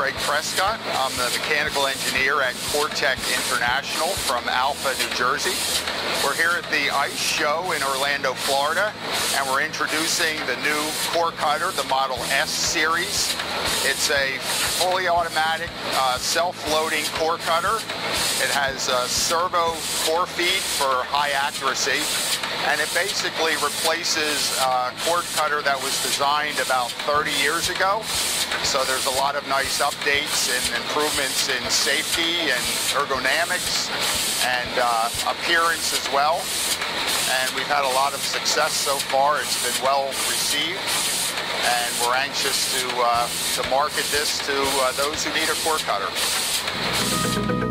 Craig Prescott. I'm the mechanical engineer at CoreTech International from Alpha, New Jersey. We're here at the ICE show in Orlando, Florida, and we're introducing the new core cutter, the Model S series. It's a fully automatic, self-loading core cutter. It has a servo core feed for high accuracy, and it basically replaces a cord cutter that was designed about 30 years ago. So there's a lot of nice updates and improvements in safety and ergonomics and appearance as well. And we've had a lot of success so far. It's been well received, and we're anxious to market this to those who need a cord cutter.